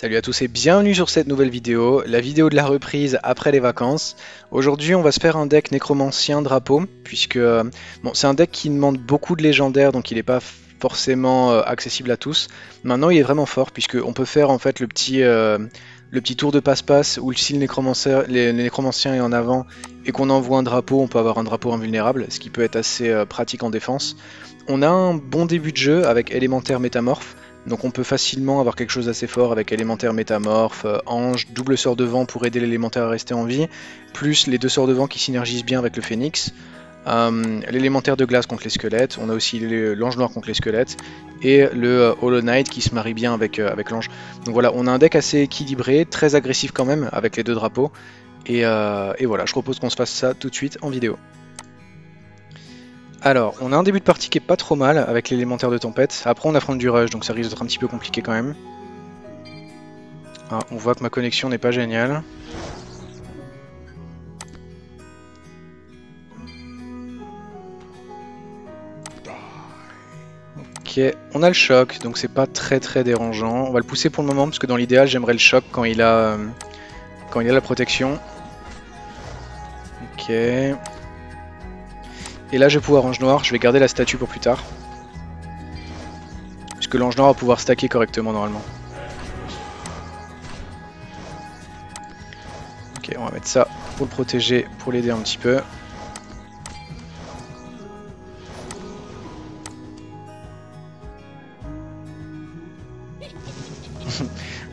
Salut à tous et bienvenue sur cette nouvelle vidéo, la vidéo de la reprise après les vacances. Aujourd'hui on va se faire un deck nécromancien drapeau, puisque bon, c'est un deck qui demande beaucoup de légendaires, donc il n'est pas forcément accessible à tous. Maintenant il est vraiment fort, puisqu'on peut faire en fait le petit tour de passe-passe, où si le nécromancien est en avant et qu'on envoie un drapeau, on peut avoir un drapeau invulnérable, ce qui peut être assez pratique en défense. On a un bon début de jeu avec élémentaire métamorphe. Donc on peut facilement avoir quelque chose d'assez fort avec élémentaire métamorphe, ange, double sort de vent pour aider l'élémentaire à rester en vie, plus les deux sorts de vent qui synergisent bien avec le phénix, l'élémentaire de glace contre les squelettes, on a aussi l'ange noir contre les squelettes, et le Hollow Knight qui se marie bien avec l'ange. Donc voilà, on a un deck assez équilibré, très agressif quand même, avec les deux drapeaux, et voilà, je propose qu'on se fasse ça tout de suite en vidéo. Alors, on a un début de partie qui est pas trop mal avec l'élémentaire de tempête. Après, on affronte du rush, donc ça risque d'être un petit peu compliqué quand même. Ah, on voit que ma connexion n'est pas géniale. Ok, on a le choc, donc c'est pas très dérangeant. On va le pousser pour le moment, parce que dans l'idéal, j'aimerais le choc quand il a la protection. Ok... Et là je vais pouvoir ange noir, je vais garder la statue pour plus tard. Puisque l'ange noir va pouvoir stacker correctement normalement. Ok, on va mettre ça pour le protéger, pour l'aider un petit peu.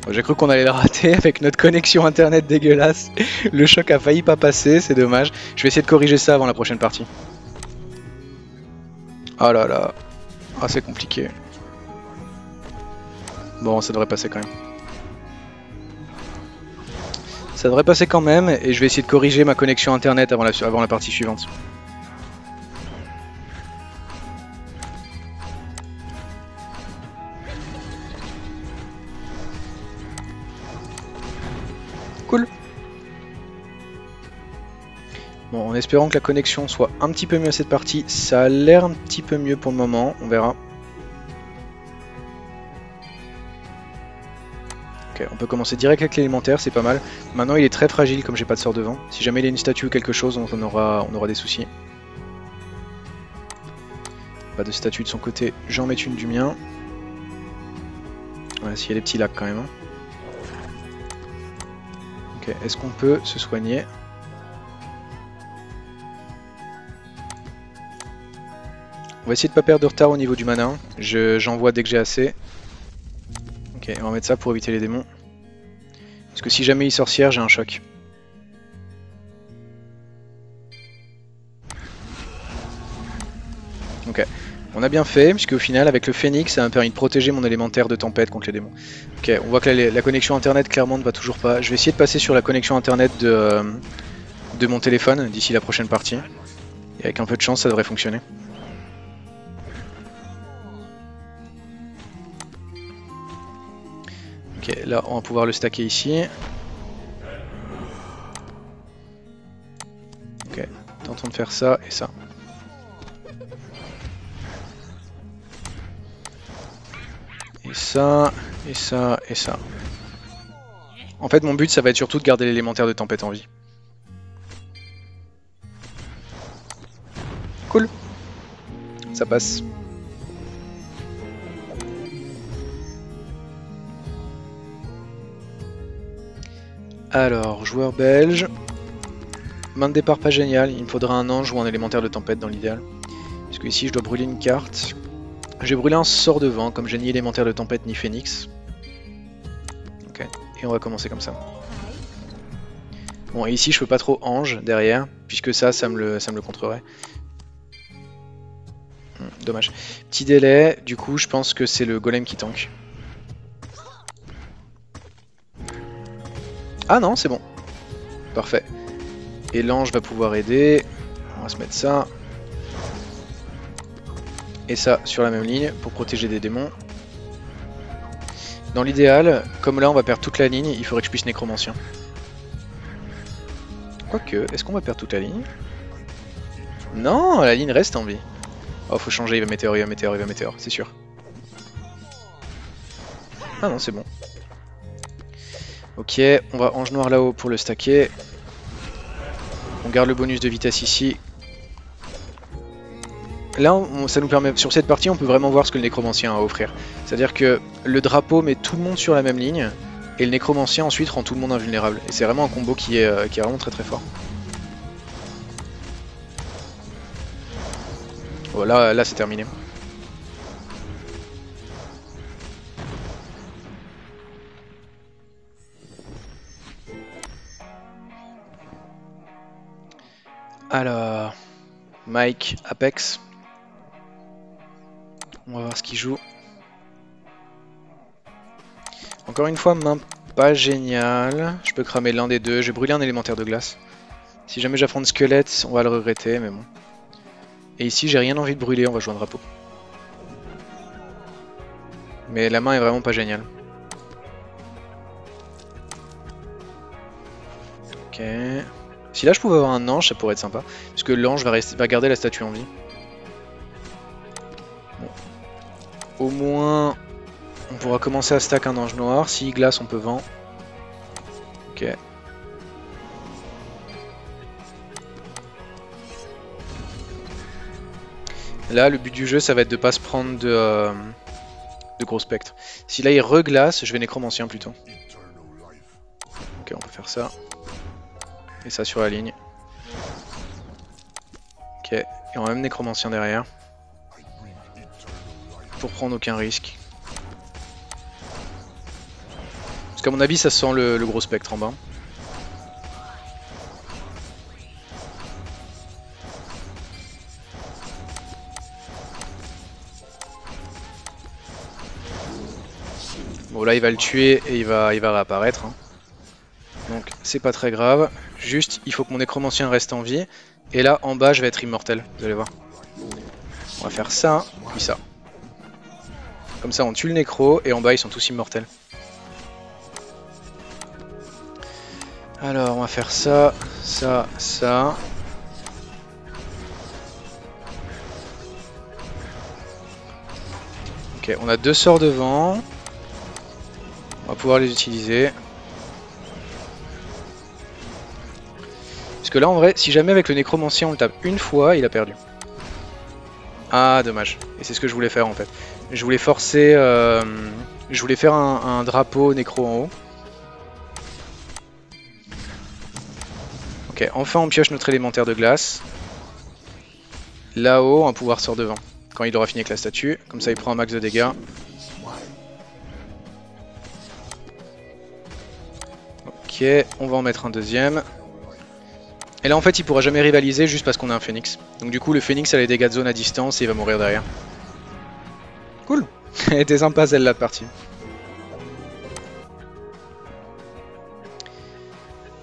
Bon, j'ai cru qu'on allait le rater avec notre connexion internet dégueulasse. Le choc a failli pas passer, c'est dommage. Je vais essayer de corriger ça avant la prochaine partie. Ah là là, ah c'est compliqué. Bon, ça devrait passer quand même. Ça devrait passer quand même, et je vais essayer de corriger ma connexion internet avant la partie suivante. Cool. Bon, en espérant que la connexion soit un petit peu mieux à cette partie, ça a l'air un petit peu mieux pour le moment, on verra. Ok, on peut commencer direct avec l'élémentaire, c'est pas mal. Maintenant il est très fragile comme j'ai pas de sort de vent. Si jamais il y a une statue ou quelque chose, on aura des soucis. Pas de statue de son côté, j'en mets une du mien. Voilà, s'il y a des petits lacs quand même. Ok, est-ce qu'on peut se soigner ? On va essayer de pas perdre de retard au niveau du mana, j'envoie dès que j'ai assez. Ok, on va mettre ça pour éviter les démons. Parce que si jamais il sorcière, j'ai un choc. Ok, on a bien fait, puisque au final avec le phénix, ça m'a permis de protéger mon élémentaire de tempête contre les démons. Ok, on voit que la connexion internet clairement ne va toujours pas. Je vais essayer de passer sur la connexion internet de mon téléphone d'ici la prochaine partie. Et avec un peu de chance, ça devrait fonctionner. Ok, là on va pouvoir le stacker ici. Ok, tentons de faire ça et ça. Et ça, et ça, et ça. En fait mon but ça va être surtout de garder l'élémentaire de tempête en vie. Cool. Ça passe. Alors, joueur belge, main de départ pas géniale, il me faudra un ange ou un élémentaire de tempête dans l'idéal. Parce que ici je dois brûler une carte. J'ai brûlé un sort de vent, comme j'ai ni élémentaire de tempête ni phénix. Ok, et on va commencer comme ça. Bon, et ici je peux pas trop ange derrière, puisque ça me le contrerait. Dommage. Petit délai, du coup je pense que c'est le golem qui tank. Ah non, c'est bon. Parfait. Et l'ange va pouvoir aider. On va se mettre ça. Et ça sur la même ligne pour protéger des démons. Dans l'idéal, comme là on va perdre toute la ligne, il faudrait que je puisse nécromancien. Quoique, est-ce qu'on va perdre toute la ligne? Non, la ligne reste en vie. Oh, faut changer, il va météore, c'est sûr. Ah non, c'est bon. Ok, on va ange noir là-haut pour le stacker. On garde le bonus de vitesse ici. Là, ça nous permet, sur cette partie, on peut vraiment voir ce que le nécromancien a à offrir. C'est-à-dire que le drapeau met tout le monde sur la même ligne, et le nécromancien ensuite rend tout le monde invulnérable. Et c'est vraiment un combo qui est vraiment très très fort. Voilà, là c'est terminé. Alors, Mike, Apex. On va voir ce qu'il joue. Encore une fois, main pas géniale. Je peux cramer l'un des deux. Je vais brûler un élémentaire de glace. Si jamais j'affronte squelette, on va le regretter, mais bon. Et ici, j'ai rien envie de brûler. On va jouer un drapeau. Mais la main est vraiment pas géniale. Ok. Si là je pouvais avoir un ange, ça pourrait être sympa. Parce que l'ange va garder la statue en vie. Bon. Au moins, on pourra commencer à stack un ange noir. S'il glace, on peut vent. Ok. Là, le but du jeu, ça va être de pas se prendre de gros spectres. Si là il reglace, je vais nécromancien plutôt. Ok, on peut faire ça. Et ça sur la ligne. Ok, et on a même nécromancien derrière. Pour prendre aucun risque. Parce qu'à mon avis, ça sent le gros spectre en bas. Bon, là il va le tuer et il va réapparaître. Hein. Donc c'est pas très grave, juste il faut que mon nécromancien reste en vie. Et là en bas je vais être immortel, vous allez voir. On va faire ça, puis ça. Comme ça on tue le nécro et en bas ils sont tous immortels. Alors on va faire ça, ça, ça. Ok, on a deux sorts devant. On va pouvoir les utiliser. Parce que là en vrai, si jamais avec le nécromancien on le tape une fois, il a perdu. Ah dommage, et c'est ce que je voulais faire en fait. Je voulais forcer, je voulais faire un drapeau nécro en haut. Ok, enfin on pioche notre élémentaire de glace. Là-haut, on va pouvoir sortir devant, quand il aura fini avec la statue, comme ça il prend un max de dégâts. Ok, on va en mettre un deuxième. Et là en fait il pourra jamais rivaliser juste parce qu'on a un phoenix. Donc du coup le phoenix a les dégâts de zone à distance et il va mourir derrière. Cool. Elle était sympa celle-là de partie.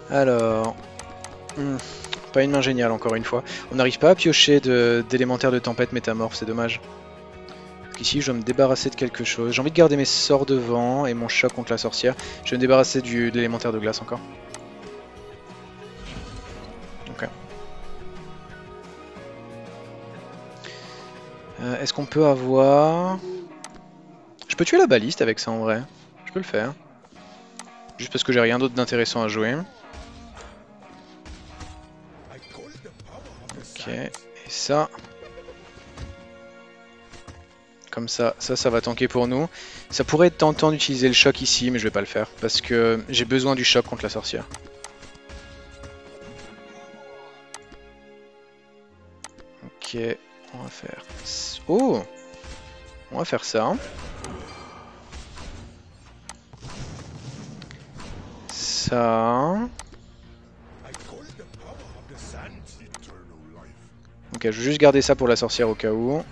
Alors... pas une main géniale encore une fois. On n'arrive pas à piocher d'élémentaire de tempête métamorphe, c'est dommage. Donc ici je dois me débarrasser de quelque chose. J'ai envie de garder mes sorts de vent et mon choc contre la sorcière. Je vais me débarrasser de l'élémentaire de glace encore. Est-ce qu'on peut avoir... Je peux tuer la baliste avec ça en vrai. Je peux le faire. Juste parce que j'ai rien d'autre d'intéressant à jouer. Ok, et ça... Comme ça, ça va tanker pour nous. Ça pourrait être tentant d'utiliser le choc ici, mais je vais pas le faire. Parce que j'ai besoin du choc contre la sorcière. Ok... On va faire... Oh! On va faire ça. Ça... Ok, je vais juste garder ça pour la sorcière au cas où.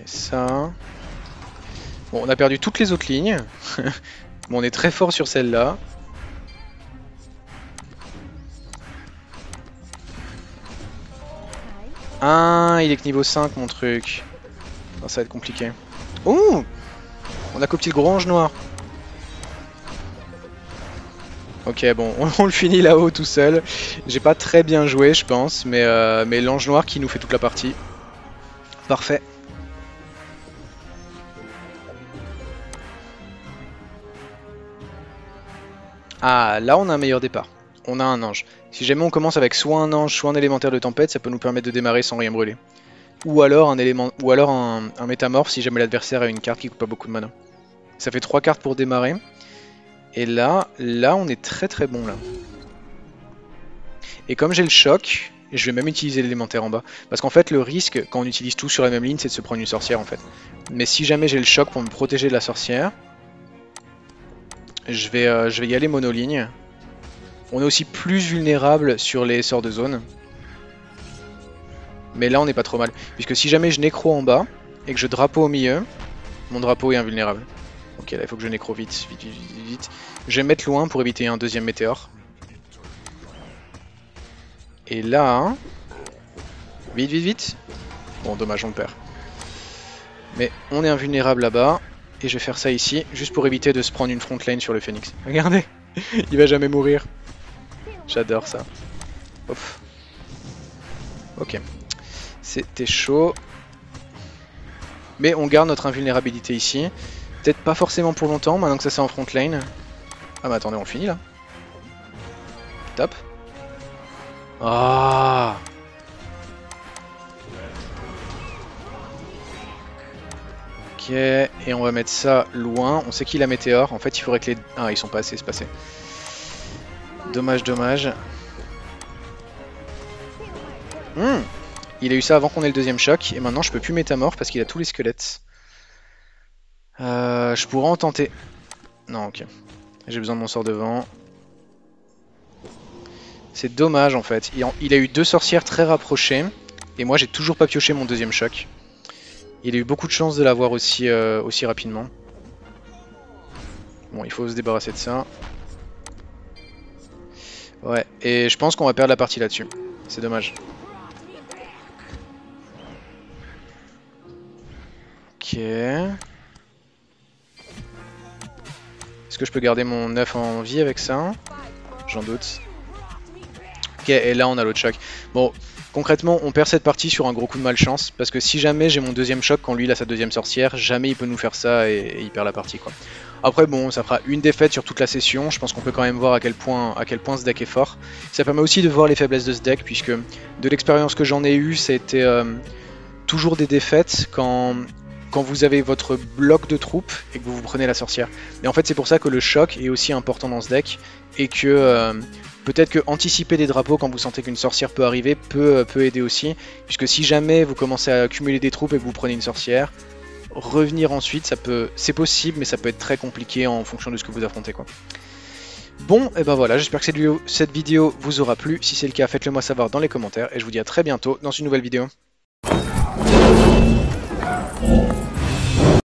Et ça... Bon, on a perdu toutes les autres lignes. Bon, on est très fort sur celle-là. Ah, il est que niveau 5 mon truc. Non, ça va être compliqué. Oh, on a copié le gros ange noir. Ok, bon, on le finit là-haut tout seul. J'ai pas très bien joué, je pense, mais l'ange noir qui nous fait toute la partie. Parfait. Ah, là on a un meilleur départ. On a un ange. Si jamais on commence avec soit un ange, soit un élémentaire de tempête, ça peut nous permettre de démarrer sans rien brûler. Ou alors un élément, ou alors un métamorphe si jamais l'adversaire a une carte qui coûte pas beaucoup de mana. Ça fait 3 cartes pour démarrer. Et là on est très bon là. Et comme j'ai le choc, je vais même utiliser l'élémentaire en bas. Parce qu'en fait le risque quand on utilise tout sur la même ligne c'est de se prendre une sorcière en fait. Mais si jamais j'ai le choc pour me protéger de la sorcière, je vais y aller monoligne. On est aussi plus vulnérable sur les sorts de zone. Mais là on n'est pas trop mal. Puisque si jamais je nécro en bas et que je drapeau au milieu, mon drapeau est invulnérable. Ok, là il faut que je nécro vite. Je vais me mettre loin pour éviter un deuxième météore. Et là... Vite. Bon, dommage, on le perd. Mais on est invulnérable là-bas. Et je vais faire ça ici, juste pour éviter de se prendre une front lane sur le phoenix. Regardez, il va jamais mourir. J'adore ça. Ouf. Ok. C'était chaud. Mais on garde notre invulnérabilité ici. Peut-être pas forcément pour longtemps, maintenant que ça c'est en front lane. Ah mais attendez, on le finit là. Top. Ah. Ok, et on va mettre ça loin. On sait qu'il a météore. En fait, il faudrait que les... Ah, ils sont pas assez espacés. Dommage. Il a eu ça avant qu'on ait le deuxième choc. Et maintenant, je peux plus métamorphe parce qu'il a tous les squelettes. Je pourrais en tenter. Non, ok. J'ai besoin de mon sort de vent. C'est dommage en fait. Il a eu 2 sorcières très rapprochées. Et moi, j'ai toujours pas pioché mon deuxième choc. Il a eu beaucoup de chance de l'avoir aussi rapidement. Bon, il faut se débarrasser de ça. Ouais, et je pense qu'on va perdre la partie là-dessus. C'est dommage. Ok. Est-ce que je peux garder mon 9 en vie avec ça? J'en doute. Ok, et là on a l'autre choc. Bon, concrètement, on perd cette partie sur un gros coup de malchance. Parce que si jamais j'ai mon deuxième choc, quand lui il a sa deuxième sorcière, jamais il peut nous faire ça et il perd la partie quoi. Après bon, ça fera une défaite sur toute la session, je pense qu'on peut quand même voir à quel point ce deck est fort. Ça permet aussi de voir les faiblesses de ce deck, puisque de l'expérience que j'en ai eue, ça a été toujours des défaites quand vous avez votre bloc de troupes et que vous prenez la sorcière. Et en fait c'est pour ça que le choc est aussi important dans ce deck, et que peut-être que anticiper des drapeaux quand vous sentez qu'une sorcière peut arriver peut aider aussi, puisque si jamais vous commencez à accumuler des troupes et que vous prenez une sorcière, revenir ensuite, c'est possible, mais ça peut être très compliqué en fonction de ce que vous affrontez quoi. Bon, et ben voilà, j'espère que cette vidéo vous aura plu. Si c'est le cas, faites-le moi savoir dans les commentaires, et je vous dis à très bientôt dans une nouvelle vidéo.